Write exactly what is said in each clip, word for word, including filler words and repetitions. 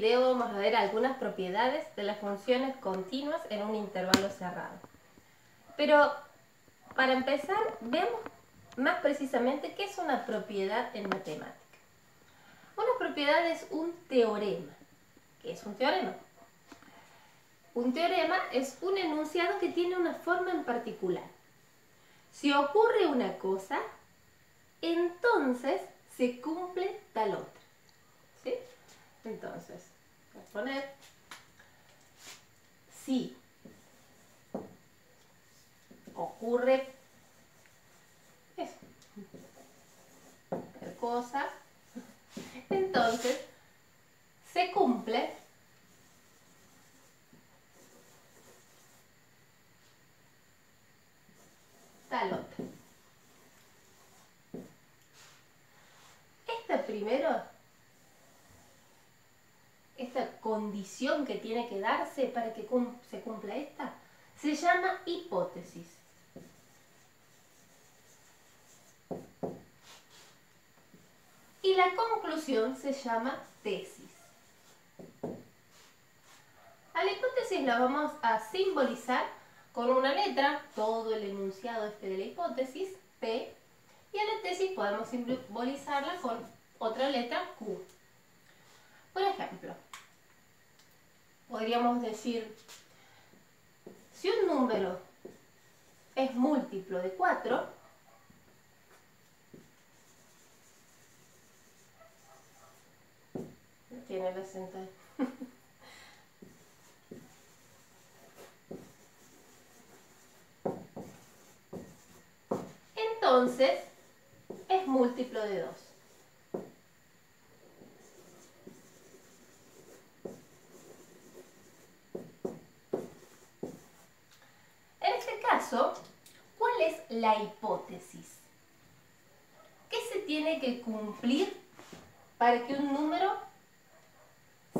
video vamos a ver algunas propiedades de las funciones continuas en un intervalo cerrado. Pero para empezar, veamos más precisamente qué es una propiedad en matemática. Una propiedad es un teorema. ¿Qué es un teorema? Un teorema es un enunciado que tiene una forma en particular. Si ocurre una cosa, entonces se cumple tal otra. ¿Sí? Entonces, voy a poner si ocurre eso, tal cosa, entonces se cumple tal otra. Esta primero, esta condición que tiene que darse para que cum- se cumpla esta, se llama hipótesis. Y la conclusión se llama tesis. A la hipótesis la vamos a simbolizar con una letra, todo el enunciado este de la hipótesis, P, y a la tesis podemos simbolizarla con otra letra, Q. Por ejemplo, podríamos decir, si un número es múltiplo de cuatro, tiene el acento ahí. Entonces, es múltiplo de dos. En este caso, ¿cuál es la hipótesis? ¿Qué se tiene que cumplir para que un número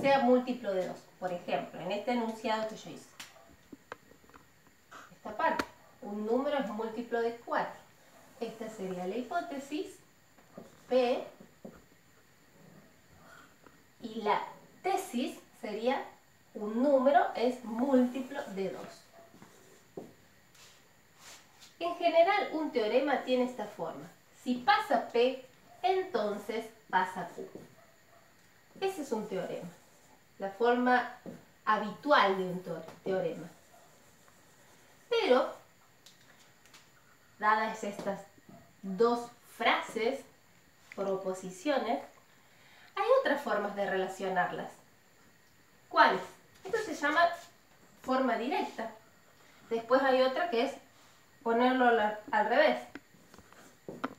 sea múltiplo de dos? Por ejemplo, en este enunciado que yo hice, esta parte, un número es múltiplo de cuatro. Esta sería la hipótesis, P, y la tesis sería un número es múltiplo de dos. En general, un teorema tiene esta forma. Si pasa P, entonces pasa Q. Ese es un teorema, la forma habitual de un teorema. Pero, dadas estas dos frases, proposiciones, hay otras formas de relacionarlas. ¿Cuáles? Esto se llama forma directa. Después hay otra que es ponerlo al revés.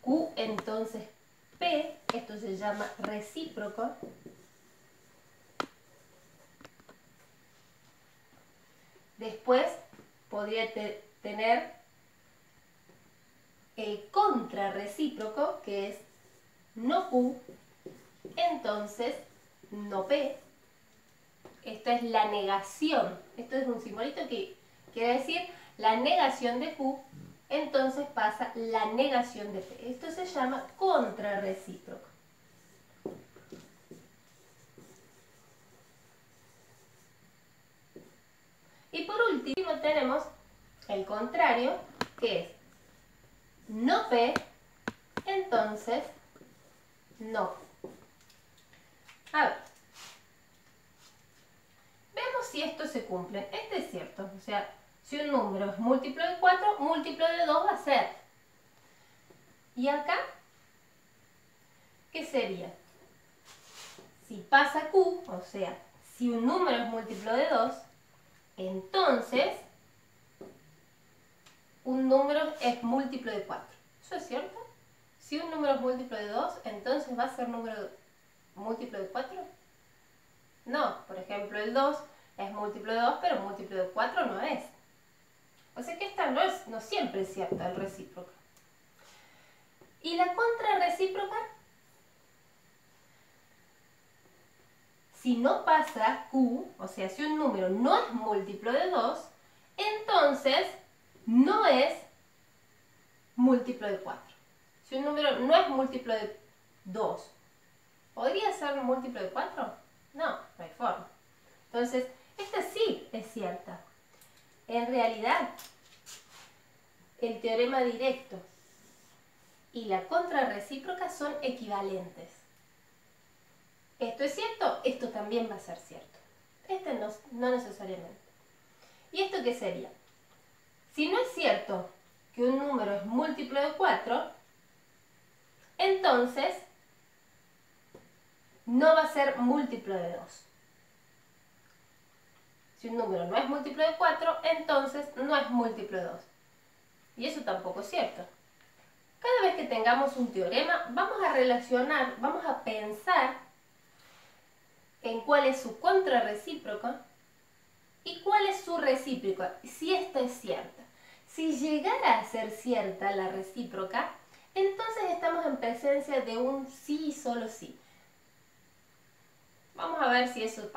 Q entonces P, esto se llama recíproco. Después podría te tener el contrarrecíproco, que es no Q, entonces no P. Esta es la negación. Esto es un simbolito que quiere decir la negación de Q, entonces pasa la negación de P. Esto se llama contrarrecíproco. Y por último tenemos el contrario, que es no P, entonces no. A ver, veamos si esto se cumple. Este es cierto, o sea, si un número es múltiplo de cuatro, múltiplo de dos va a ser. Y acá, ¿qué sería? Si pasa Q, o sea, si un número es múltiplo de dos, entonces, un número es múltiplo de cuatro. ¿Eso es cierto? Si un número es múltiplo de dos, entonces va a ser número múltiplo de cuatro. No, por ejemplo, el dos es múltiplo de dos, pero múltiplo de cuatro no es. O sea que esta no es, no siempre es cierta, el recíproco. ¿Y la contrarrecíproca? Si no pasa Q, o sea, si un número no es múltiplo de dos, entonces no es múltiplo de cuatro. Si un número no es múltiplo de dos, ¿podría ser múltiplo de cuatro? No, no hay forma. Entonces, esta sí es cierta. En realidad, el teorema directo y la contrarrecíproca son equivalentes. Esto es cierto, esto también va a ser cierto. Este no, no necesariamente. ¿Y esto qué sería? Si no es cierto que un número es múltiplo de cuatro, entonces no va a ser múltiplo de dos. Si un número no es múltiplo de cuatro, entonces no es múltiplo de dos. Y eso tampoco es cierto. Cada vez que tengamos un teorema, vamos a relacionar, vamos a pensar en cuál es su contrarrecíproca y cuál es su recíproca, si esta es cierta. Si llegara a ser cierta la recíproca, entonces estamos en presencia de un sí y solo sí. Vamos a ver si eso pasa.